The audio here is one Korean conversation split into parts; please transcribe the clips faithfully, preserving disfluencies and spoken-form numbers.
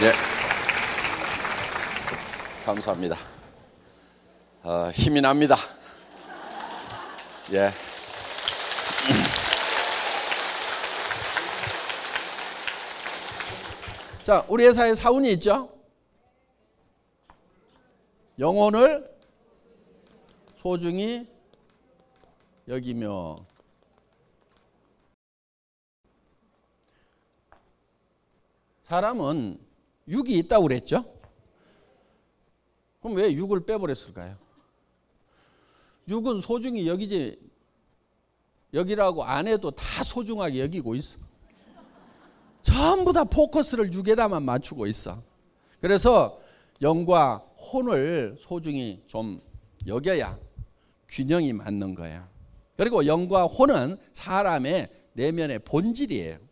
예. 감사합니다. 어, 힘이 납니다. 예. 자, 우리 회사에 사원이 있죠? 영혼을 소중히 여기며 사람은 육이 있다고 그랬죠? 그럼 왜 육을 빼버렸을까요? 육은 소중히 여기지 여기라고 안 해도 다 소중하게 여기고 있어. 전부 다 포커스를 육에다만 맞추고 있어. 그래서 영과 혼을 소중히 좀 여겨야 균형이 맞는 거야. 그리고 영과 혼은 사람의 내면의 본질이에요.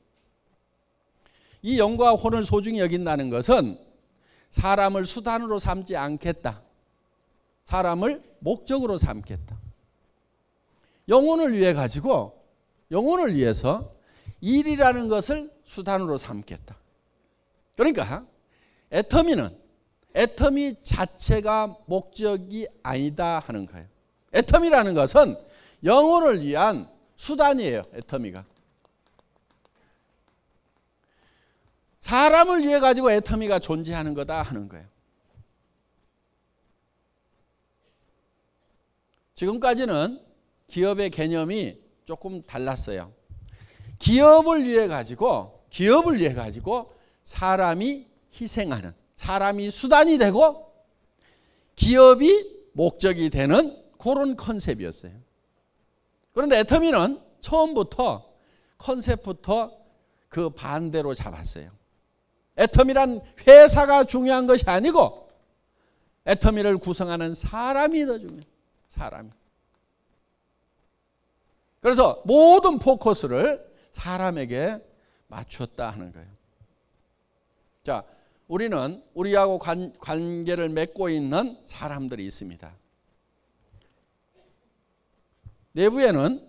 이 영과 혼을 소중히 여긴다는 것은 사람을 수단으로 삼지 않겠다. 사람을 목적으로 삼겠다. 영혼을 위해 가지고 영혼을 위해서 일이라는 것을 수단으로 삼겠다. 그러니까 애터미는 애터미 자체가 목적이 아니다 하는 거예요. 애터미라는 것은 영혼을 위한 수단이에요. 애터미가. 사람을 위해 가지고 애터미가 존재하는 거다 하는 거예요. 지금까지는 기업의 개념이 조금 달랐어요. 기업을 위해 가지고 기업을 위해 가지고 사람이 희생하는, 사람이 수단이 되고 기업이 목적이 되는 그런 컨셉이었어요. 그런데 애터미는 처음부터 컨셉부터 그 반대로 잡았어요. 애터미란 회사가 중요한 것이 아니고 애터미를 구성하는 사람이 더 중요해요. 사람이. 그래서 모든 포커스를 사람에게 맞췄다 하는 거예요. 자, 우리는 우리하고 관, 관계를 맺고 있는 사람들이 있습니다. 내부에는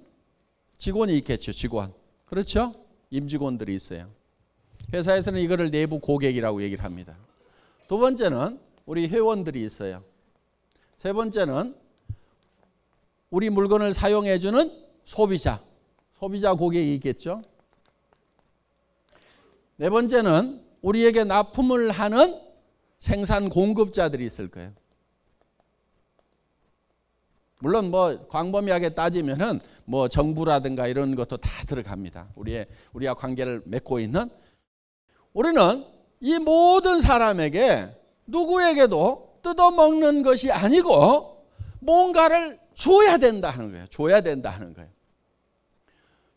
직원이 있겠죠. 직원. 그렇죠? 임직원들이 있어요. 회사에서는 이거를 내부 고객이라고 얘기를 합니다. 두 번째는 우리 회원들이 있어요. 세 번째는 우리 물건을 사용해주는 소비자, 소비자 고객이 있겠죠. 네 번째는 우리에게 납품을 하는 생산 공급자들이 있을 거예요. 물론 뭐 광범위하게 따지면은 뭐 정부라든가 이런 것도 다 들어갑니다. 우리의 우리와 관계를 맺고 있는 우리는 이 모든 사람에게 누구에게도 뜯어먹는 것이 아니고 뭔가를 줘야 된다 하는 거예요. 줘야 된다 하는 거예요.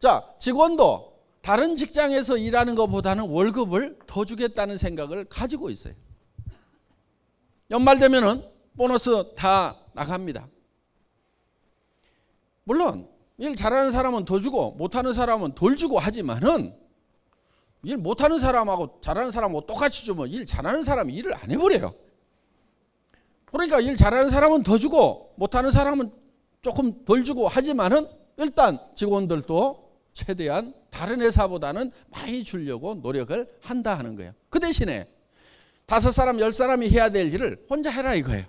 자, 직원도 다른 직장에서 일하는 것보다는 월급을 더 주겠다는 생각을 가지고 있어요. 연말 되면은 보너스 다 나갑니다. 물론 일 잘하는 사람은 더 주고 못하는 사람은 덜 주고 하지만은 일 못하는 사람하고 잘하는 사람하고 똑같이 주면 일 잘하는 사람이 일을 안 해버려요. 그러니까 일 잘하는 사람은 더 주고 못하는 사람은 조금 덜 주고 하지만은 일단 직원들도 최대한 다른 회사보다는 많이 주려고 노력을 한다 하는 거예요. 그 대신에 다섯 사람, 열 사람이 해야 될 일을 혼자 해라 이거예요.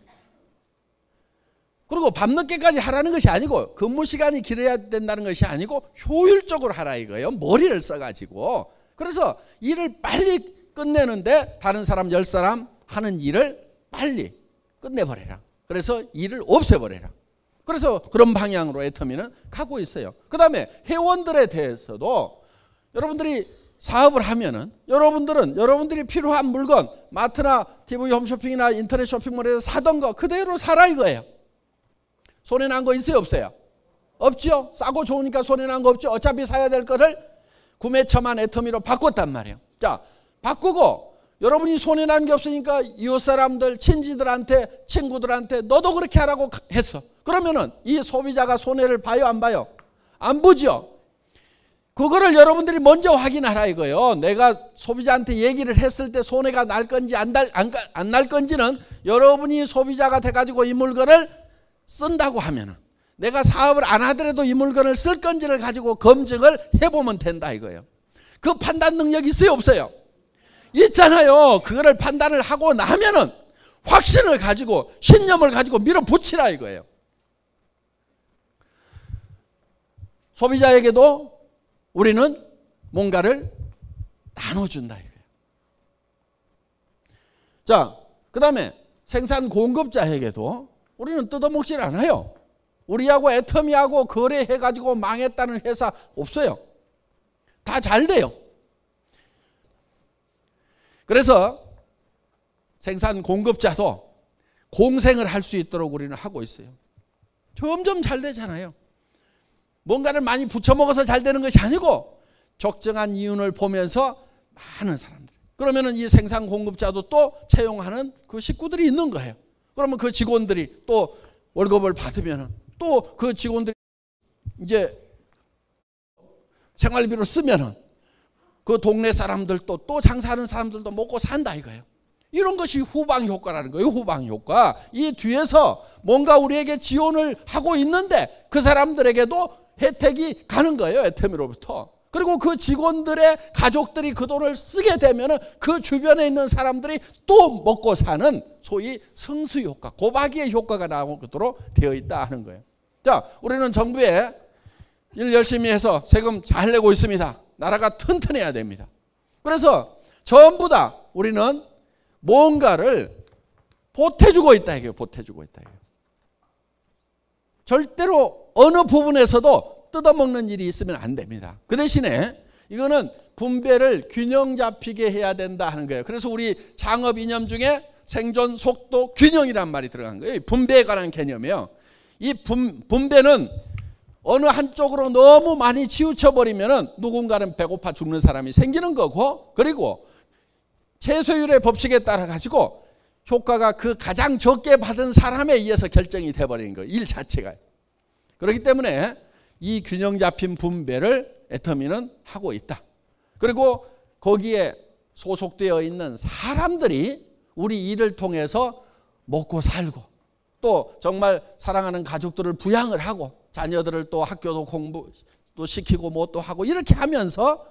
그리고 밤늦게까지 하라는 것이 아니고 근무 시간이 길어야 된다는 것이 아니고 효율적으로 하라 이거예요. 머리를 써가지고. 그래서 일을 빨리 끝내는데 다른 사람, 열 사람 하는 일을 빨리 끝내버려라. 그래서 일을 없애버려라. 그래서 그런 방향으로 애터미는 가고 있어요. 그 다음에 회원들에 대해서도 여러분들이 사업을 하면은 여러분들은 여러분들이 필요한 물건 마트나 티비 홈쇼핑이나 인터넷 쇼핑몰에서 사던 거 그대로 사라 이거예요. 손해 난 거 있어요 없어요? 없죠. 싸고 좋으니까 손해 난 거 없죠. 어차피 사야 될 거를 구매처만 애터미로 바꿨단 말이에요. 자, 바꾸고 여러분이 손해 나는 게 없으니까 이웃 사람들, 친지들한테, 친구들한테 너도 그렇게 하라고 했어. 그러면은 이 소비자가 손해를 봐요, 안 봐요? 안 보죠. 그거를 여러분들이 먼저 확인하라 이거예요. 내가 소비자한테 얘기를 했을 때 손해가 날 건지 안 날 안 안 날 건지는 여러분이 소비자가 돼가지고 이 물건을 쓴다고 하면은 내가 사업을 안 하더라도 이 물건을 쓸 건지를 가지고 검증을 해보면 된다 이거예요. 그 판단 능력이 있어요, 없어요? 있잖아요. 그거를 판단을 하고 나면은 확신을 가지고 신념을 가지고 밀어붙이라 이거예요. 소비자에게도 우리는 뭔가를 나눠준다 이거예요. 자, 그 다음에 생산 공급자에게도 우리는 뜯어먹질 않아요. 우리하고 애터미하고 거래해가지고 망했다는 회사 없어요. 다 잘 돼요. 그래서 생산 공급자도 공생을 할 수 있도록 우리는 하고 있어요. 점점 잘 되잖아요. 뭔가를 많이 부쳐먹어서 잘 되는 것이 아니고 적정한 이윤을 보면서 많은 사람들. 그러면은 이 생산 공급자도 또 채용하는 그 식구들이 있는 거예요. 그러면 그 직원들이 또 월급을 받으면은 또 그 직원들이 이제 생활비로 쓰면은 그 동네 사람들도 또 장사하는 사람들도 먹고 산다 이거예요. 이런 것이 후방 효과라는 거예요. 후방 효과. 이 뒤에서 뭔가 우리에게 지원을 하고 있는데 그 사람들에게도 혜택이 가는 거예요. 애터미로부터. 그리고 그 직원들의 가족들이 그 돈을 쓰게 되면은 그 주변에 있는 사람들이 또 먹고 사는 소위 승수 효과, 고박이의 효과가 나오도록 되어 있다 하는 거예요. 자, 우리는 정부에 일 열심히 해서 세금 잘 내고 있습니다. 나라가 튼튼해야 됩니다. 그래서 전부 다 우리는 뭔가를 보태주고 있다 이게요. 보태주고 있다 이게요. 절대로 어느 부분에서도 뜯어먹는 일이 있으면 안 됩니다. 그 대신에 이거는 분배를 균형 잡히게 해야 된다 하는 거예요. 그래서 우리 창업 이념 중에 생존 속도 균형이란 말이 들어간 거예요. 분배에 관한 개념이에요. 이 분, 분배는 어느 한쪽으로 너무 많이 치우쳐버리면은 누군가는 배고파 죽는 사람이 생기는 거고, 그리고 최소율의 법칙에 따라 가지고 효과가 그 가장 적게 받은 사람에 의해서 결정이 돼버리는 거예요. 일 자체가. 그렇기 때문에 이 균형 잡힌 분배를 애터미는 하고 있다. 그리고 거기에 소속되어 있는 사람들이 우리 일을 통해서 먹고 살고 또 정말 사랑하는 가족들을 부양을 하고 자녀들을 또 학교도 공부도 시키고 뭐 또 하고 이렇게 하면서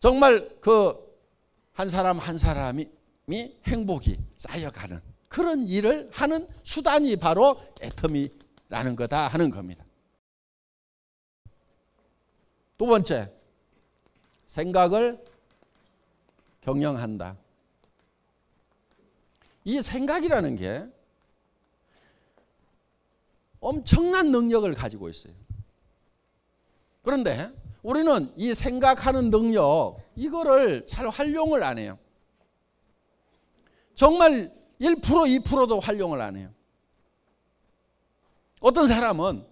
정말 그 한 사람 한 사람이 행복이 쌓여가는 그런 일을 하는 수단이 바로 애터미라는 거다 하는 겁니다. 두 번째, 생각을 경영한다. 이 생각이라는 게 엄청난 능력을 가지고 있어요. 그런데 우리는 이 생각하는 능력, 이거를 잘 활용을 안 해요. 정말 일 퍼센트, 이 퍼센트도 활용을 안 해요. 어떤 사람은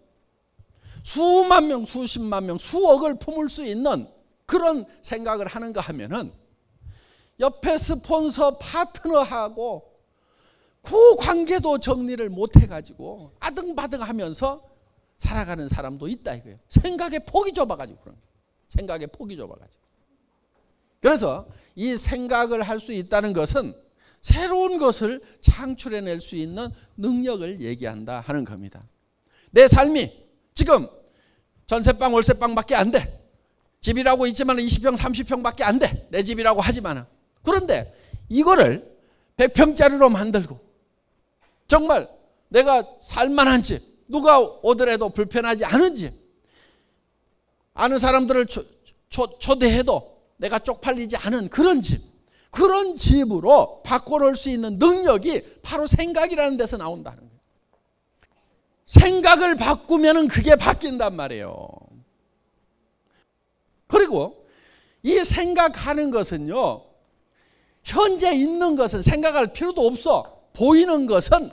수만 명, 수십만 명, 수억을 품을 수 있는 그런 생각을 하는가 하면은 옆에 스폰서 파트너하고 그 관계도 정리를 못해가지고 아등바등하면서 살아가는 사람도 있다 이거예요. 생각의 폭이 좁아가지고 그런 거예요. 생각의 폭이 좁아가지고. 그래서 이 생각을 할 수 있다는 것은 새로운 것을 창출해낼 수 있는 능력을 얘기한다 하는 겁니다. 내 삶이 지금 전세방 월세방밖에 안 돼. 집이라고 있지만 이십 평 삼십 평밖에 안 돼. 내 집이라고 하지만 그런데 이거를 백 평짜리로 만들고 정말 내가 살만한 집, 누가 오더라도 불편하지 않은 집, 아는 사람들을 초, 초, 초대해도 내가 쪽팔리지 않은 그런 집, 그런 집으로 바꿔놓을 수 있는 능력이 바로 생각이라는 데서 나온다는 거예요. 생각을 바꾸면 그게 바뀐단 말이에요. 그리고 이 생각하는 것은요, 현재 있는 것은 생각할 필요도 없어. 보이는 것은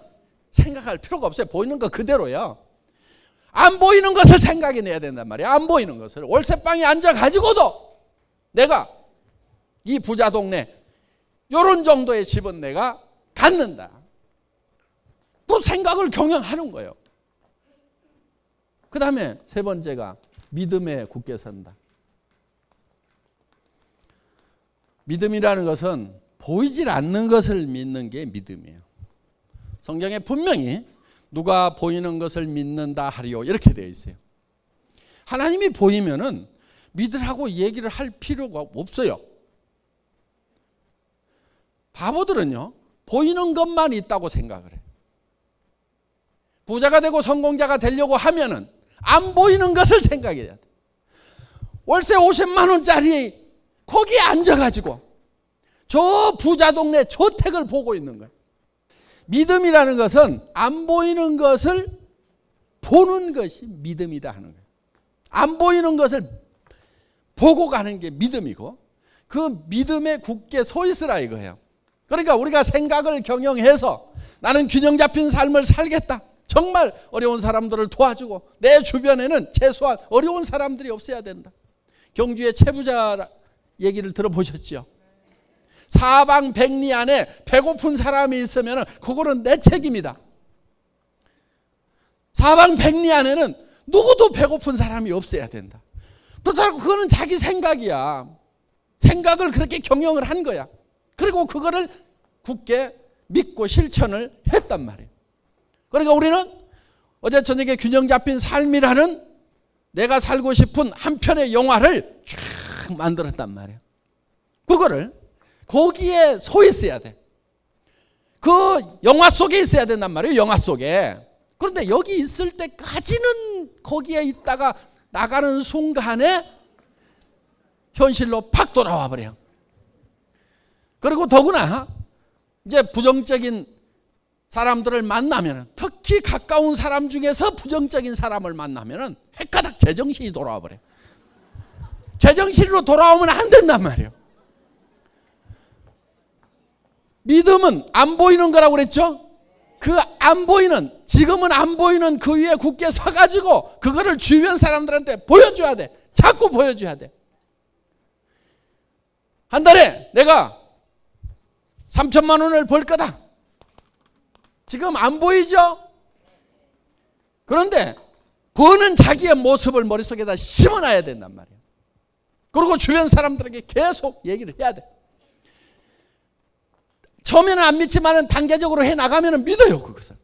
생각할 필요가 없어요. 보이는 거 그대로야. 안 보이는 것을 생각해내야 된단 말이야. 안 보이는 것을. 월세방에 앉아가지고도 내가 이 부자 동네 이런 정도의 집은 내가 갖는다. 또 생각을 경영하는 거예요. 그 다음에 세 번째가 믿음에 굳게 선다. 믿음이라는 것은 보이질 않는 것을 믿는 게 믿음이에요. 성경에 분명히 누가 보이는 것을 믿는다 하리요 이렇게 되어 있어요. 하나님이 보이면은 믿으라고 얘기를 할 필요가 없어요. 바보들은요, 보이는 것만 있다고 생각을 해. 부자가 되고 성공자가 되려고 하면은 안 보이는 것을 생각해야 돼. 월세 오십만 원짜리 거기에 앉아가지고 저 부자 동네 저택을 보고 있는 거야. 믿음이라는 것은 안 보이는 것을 보는 것이 믿음이다 하는 거야. 안 보이는 것을 보고 가는 게 믿음이고, 그 믿음에 굳게 서 있으라 이거예요. 그러니까 우리가 생각을 경영해서 나는 균형 잡힌 삶을 살겠다, 정말 어려운 사람들을 도와주고 내 주변에는 최소한 어려운 사람들이 없어야 된다. 경주의 채부자 얘기를 들어보셨죠? 사방 백리 안에 배고픈 사람이 있으면 그거는 내 책임이다. 사방 백리 안에는 누구도 배고픈 사람이 없어야 된다. 그렇다고 그거는 자기 생각이야. 생각을 그렇게 경영을 한 거야. 그리고 그거를 굳게 믿고 실천을 했단 말이에요. 그러니까 우리는 어제 저녁에 균형 잡힌 삶이라는 내가 살고 싶은 한 편의 영화를 쫙 만들었단 말이에요. 그거를 거기에 서 있어야 돼. 그 영화 속에 있어야 된단 말이에요. 영화 속에. 그런데 여기 있을 때까지는 거기에 있다가 나가는 순간에 현실로 팍 돌아와 버려요. 그리고 더구나 이제 부정적인 사람들을 만나면, 특히 가까운 사람 중에서 부정적인 사람을 만나면 헷가닥 제정신이 돌아와 버려요. 제정신으로 돌아오면 안 된단 말이에요. 믿음은 안 보이는 거라고 그랬죠? 그 안 보이는, 지금은 안 보이는 그 위에 굳게 서가지고 그거를 주변 사람들한테 보여줘야 돼. 자꾸 보여줘야 돼. 한 달에 내가 삼천만 원을 벌 거다. 지금 안 보이죠? 그런데 버는 자기의 모습을 머릿속에다 심어놔야 된단 말이에요. 그리고 주변 사람들에게 계속 얘기를 해야 돼. 처음에는 안 믿지만 단계적으로 해나가면 믿어요. 그것을.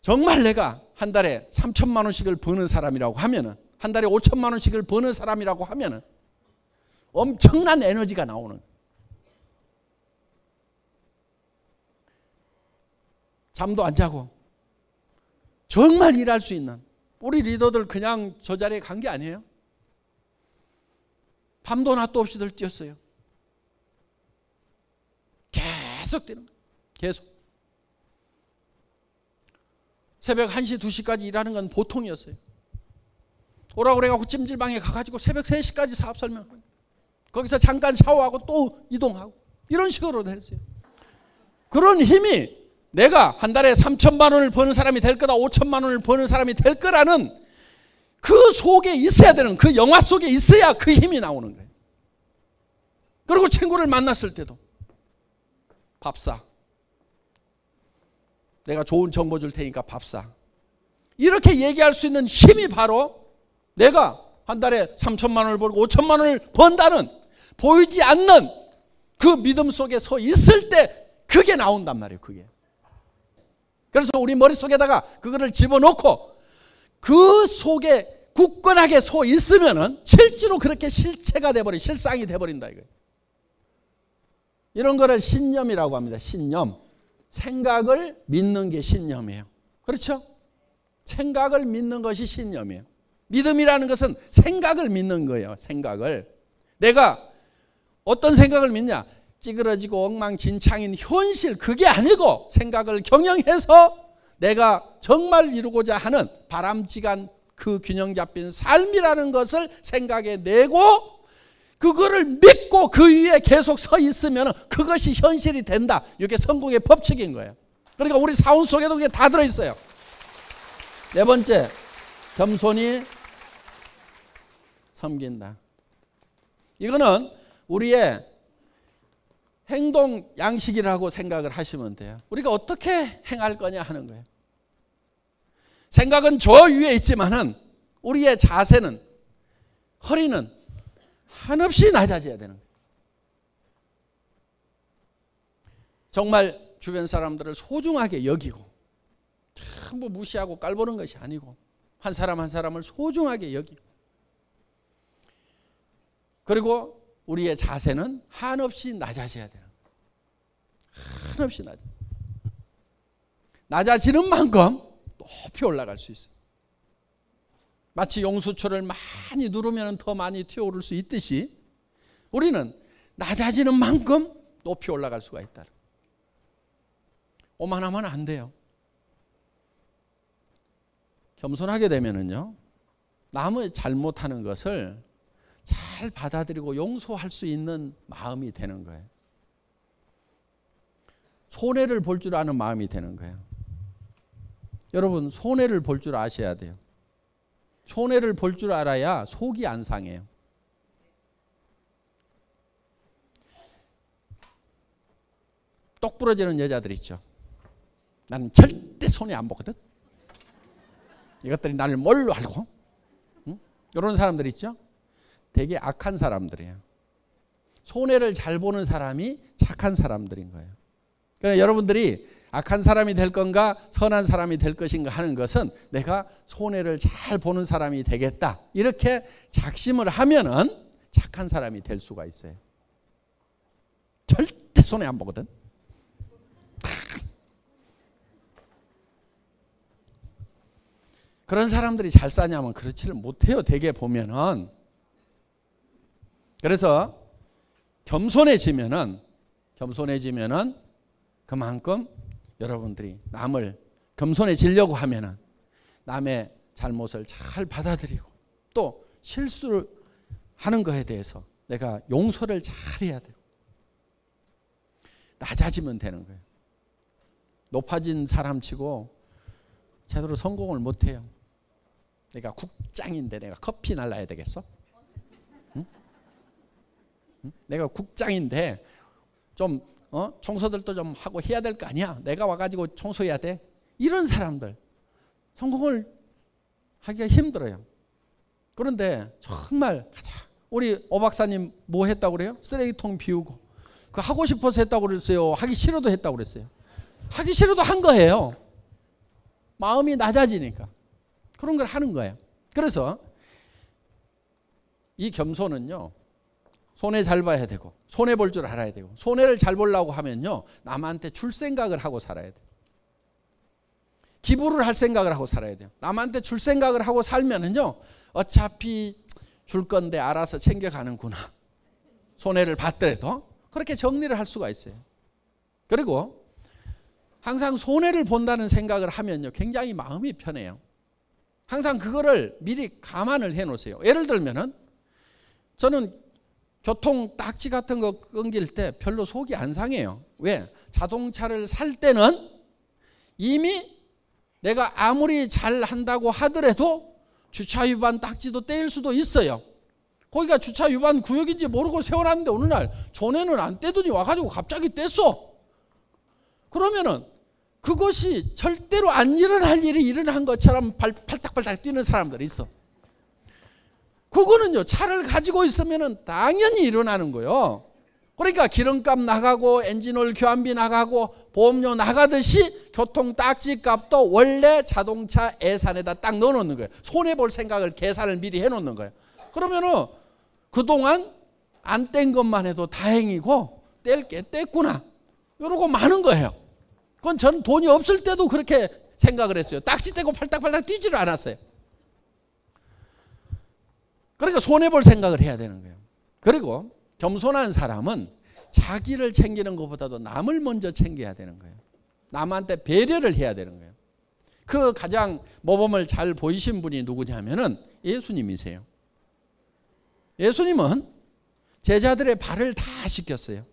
정말 내가 한 달에 삼천만 원씩을 버는 사람이라고 하면은, 한 달에 오천만 원씩을 버는 사람이라고 하면은 엄청난 에너지가 나오는 거예요. 잠도 안 자고 정말 일할 수 있는, 우리 리더들 그냥 저 자리에 간 게 아니에요. 밤도 낮도 없이들 뛰었어요. 계속 뛰는 거예요. 계속. 새벽 한 시, 두 시까지 일하는 건 보통이었어요. 오라고 그래갖고 찜질방에 가가지고 새벽 세 시까지 사업 설명하고, 거기서 잠깐 샤워하고 또 이동하고, 이런 식으로 했어요. 그런 힘이 내가 한 달에 삼천만 원을 버는 사람이 될 거다, 오천만 원을 버는 사람이 될 거라는 그 속에 있어야 되는, 그 영화 속에 있어야 그 힘이 나오는 거예요. 그리고 친구를 만났을 때도 밥 사. 내가 좋은 정보 줄 테니까 밥 사. 이렇게 얘기할 수 있는 힘이 바로 내가 한 달에 삼천만 원을 벌고 오천만 원을 번다는, 보이지 않는 그 믿음 속에 서 있을 때 그게 나온단 말이에요. 그게. 그래서 우리 머릿속에다가 그거를 집어넣고 그 속에 굳건하게 서 있으면은 실제로 그렇게 실체가 돼버린, 실상이 돼버린다 이거예요. 이런 거를 신념이라고 합니다. 신념. 생각을 믿는 게 신념이에요. 그렇죠? 생각을 믿는 것이 신념이에요. 믿음이라는 것은 생각을 믿는 거예요. 생각을. 내가 어떤 생각을 믿냐? 찌그러지고 엉망진창인 현실, 그게 아니고 생각을 경영해서 내가 정말 이루고자 하는 바람직한 그 균형 잡힌 삶이라는 것을 생각에 내고, 그거를 믿고 그 위에 계속 서 있으면 그것이 현실이 된다. 이게 성공의 법칙인 거예요. 그러니까 우리 사원 속에도 그게 다 들어있어요. 네 번째, 겸손히 섬긴다. 이거는 우리의 행동 양식이라고 생각을 하시면 돼요. 우리가 어떻게 행할 거냐 하는 거예요. 생각은 저 위에 있지만은 우리의 자세는, 허리는 한없이 낮아져야 되는 거예요. 정말 주변 사람들을 소중하게 여기고, 참 뭐 무시하고 깔보는 것이 아니고 한 사람 한 사람을 소중하게 여기고, 그리고 우리의 자세는 한없이 낮아져야 돼요. 한없이 낮아. 낮아지는 만큼 높이 올라갈 수 있어요. 마치 용수철을 많이 누르면 더 많이 튀어오를 수 있듯이 우리는 낮아지는 만큼 높이 올라갈 수가 있다. 오만하면 안 돼요. 겸손하게 되면은요, 남을 잘못하는 것을 잘 받아들이고 용서할 수 있는 마음이 되는 거예요. 손해를 볼 줄 아는 마음이 되는 거예요. 여러분, 손해를 볼 줄 아셔야 돼요. 손해를 볼 줄 알아야 속이 안 상해요. 똑 부러지는 여자들 있죠. 나는 절대 손해 안 보거든. 이것들이 나를 뭘로 알고? 응? 이런 사람들 있죠. 되게 악한 사람들이에요. 손해를 잘 보는 사람이 착한 사람들인 거예요. 그러니까 여러분들이 악한 사람이 될 건가 선한 사람이 될 것인가 하는 것은 내가 손해를 잘 보는 사람이 되겠다 이렇게 작심을 하면은 착한 사람이 될 수가 있어요. 절대 손해 안 보거든. 그런 사람들이 잘 사냐면 그렇지를 못해요. 대개 보면은. 그래서 겸손해지면은 겸손해지면은 그만큼 여러분들이 남을 겸손해지려고 하면은 남의 잘못을 잘 받아들이고 또 실수를 하는 거에 대해서 내가 용서를 잘해야 돼요. 낮아지면 되는 거예요. 높아진 사람치고 제대로 성공을 못해요. 내가 국장인데 내가 커피 날라야 되겠어? 응? 응? 내가 국장인데 좀 어? 청소들도 좀 하고 해야 될 거 아니야. 내가 와가지고 청소해야 돼. 이런 사람들 성공을 하기가 힘들어요. 그런데 정말 가자. 우리 오 박사님 뭐 했다고 그래요? 쓰레기통 비우고. 그 하고 싶어서 했다고 그랬어요? 하기 싫어도 했다고 그랬어요? 하기 싫어도 한 거예요. 마음이 낮아지니까 그런 걸 하는 거예요. 그래서 이 겸손은요, 손해 잘 봐야 되고 손해 볼 줄 알아야 되고 손해를 잘 보려고 하면요 남한테 줄 생각을 하고 살아야 돼요. 기부를 할 생각을 하고 살아야 돼요. 남한테 줄 생각을 하고 살면은요 어차피 줄 건데 알아서 챙겨가는구나. 손해를 봤더라도 그렇게 정리를 할 수가 있어요. 그리고 항상 손해를 본다는 생각을 하면요 굉장히 마음이 편해요. 항상 그거를 미리 감안을 해놓으세요. 예를 들면은 저는 교통 딱지 같은 거 끊길 때 별로 속이 안 상해요. 왜? 자동차를 살 때는 이미 내가 아무리 잘 한다고 하더라도 주차 위반 딱지도 떼일 수도 있어요. 거기가 주차 위반 구역인지 모르고 세워놨는데 어느 날 전에는 안 떼더니 와가지고 갑자기 뗐어. 그러면은 그것이 절대로 안 일어날 일이 일어난 것처럼 발, 팔딱팔딱 뛰는 사람들이 있어. 그거는요 차를 가지고 있으면은 당연히 일어나는 거예요. 그러니까 기름값 나가고 엔진오일 교환비 나가고 보험료 나가듯이 교통 딱지값도 원래 자동차 예산에다 딱 넣어놓는 거예요. 손해볼 생각을 계산을 미리 해놓는 거예요. 그러면은 그동안 안 뗀 것만 해도 다행이고 뗄 게 뗐구나 이러고 마는 거예요. 그건 저는 돈이 없을 때도 그렇게 생각을 했어요. 딱지 떼고 팔딱팔딱 뛰지를 않았어요. 그러니까 손해볼 생각을 해야 되는 거예요. 그리고 겸손한 사람은 자기를 챙기는 것보다도 남을 먼저 챙겨야 되는 거예요. 남한테 배려를 해야 되는 거예요. 그 가장 모범을 잘 보이신 분이 누구냐면은 예수님이세요. 예수님은 제자들의 발을 다 씻겼어요.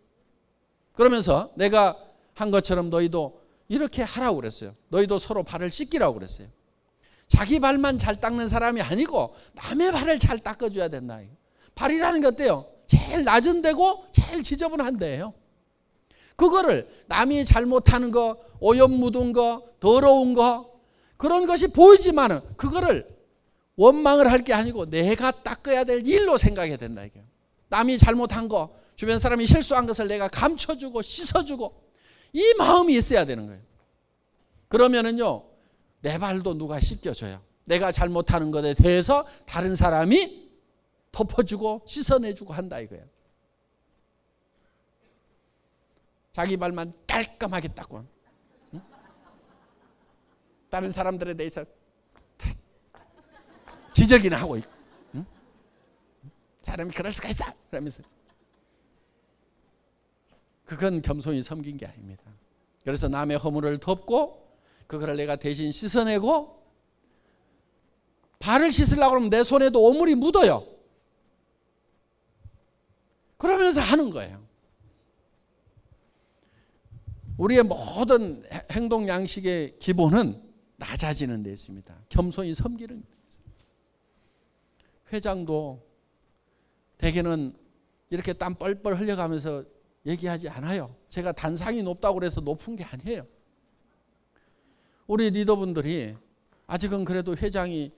그러면서 내가 한 것처럼 너희도 이렇게 하라고 그랬어요. 너희도 서로 발을 씻기라고 그랬어요. 자기 발만 잘 닦는 사람이 아니고 남의 발을 잘 닦아줘야 된다. 발이라는 게 어때요? 제일 낮은 데고 제일 지저분한 데예요. 그거를 남이 잘못하는 거, 오염 묻은 거, 더러운 거 그런 것이 보이지만은 그거를 원망을 할 게 아니고 내가 닦아야 될 일로 생각해야 된다. 이게 남이 잘못한 거, 주변 사람이 실수한 것을 내가 감춰주고 씻어주고 이 마음이 있어야 되는 거예요. 그러면은요 내 발도 누가 씻겨줘요. 내가 잘못하는 것에 대해서 다른 사람이 덮어주고 씻어내주고 한다 이거예요. 자기 발만 깔끔하게 닦고 응? 다른 사람들에 대해서 지적이나 하고 있고 응? 사람이 그럴 수가 있어 그러면서 그건 겸손히 섬긴 게 아닙니다. 그래서 남의 허물을 덮고 그걸 내가 대신 씻어내고 발을 씻으려고 하면 내 손에도 오물이 묻어요. 그러면서 하는 거예요. 우리의 모든 행동 양식의 기본은 낮아지는 데 있습니다. 겸손히 섬기는 데 있습니다. 회장도 대개는 이렇게 땀 뻘뻘 흘려가면서 얘기하지 않아요. 제가 단상이 높다고 해서 높은 게 아니에요. 우리 리더분들이 아직은 그래도 회장이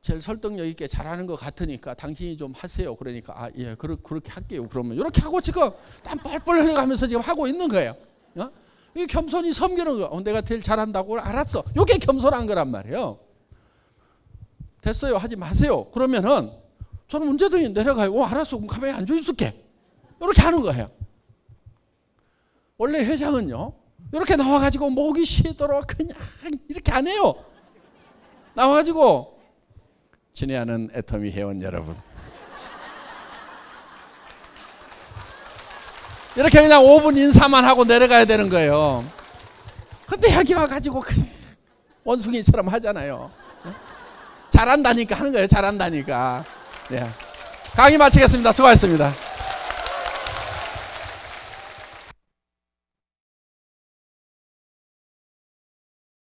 제일 설득력 있게 잘하는 것 같으니까 당신이 좀 하세요. 그러니까 아, 예, 그러, 그렇게 할게요. 그러면 이렇게 하고 지금 땀 뻘뻘 흘려가면서 지금 하고 있는 거예요. 어? 이게 겸손히 섬기는 거. 어, 내가 제일 잘한다고 알았어. 이게 겸손한 거란 말이에요. 됐어요. 하지 마세요. 그러면은 저는 문제들이 내려가요. 어, 알았어. 그럼 가만히 앉아 있을게. 이렇게 하는 거예요. 원래 회장은요. 이렇게 나와가지고 목이 쉬도록 그냥 이렇게 안 해요. 나와가지고 친애하는 애터미 회원 여러분. 이렇게 그냥 오 분 인사만 하고 내려가야 되는 거예요. 근데 여기 와가지고 원숭이처럼 하잖아요. 잘한다니까 하는 거예요. 잘한다니까. 네. 강의 마치겠습니다. 수고하셨습니다.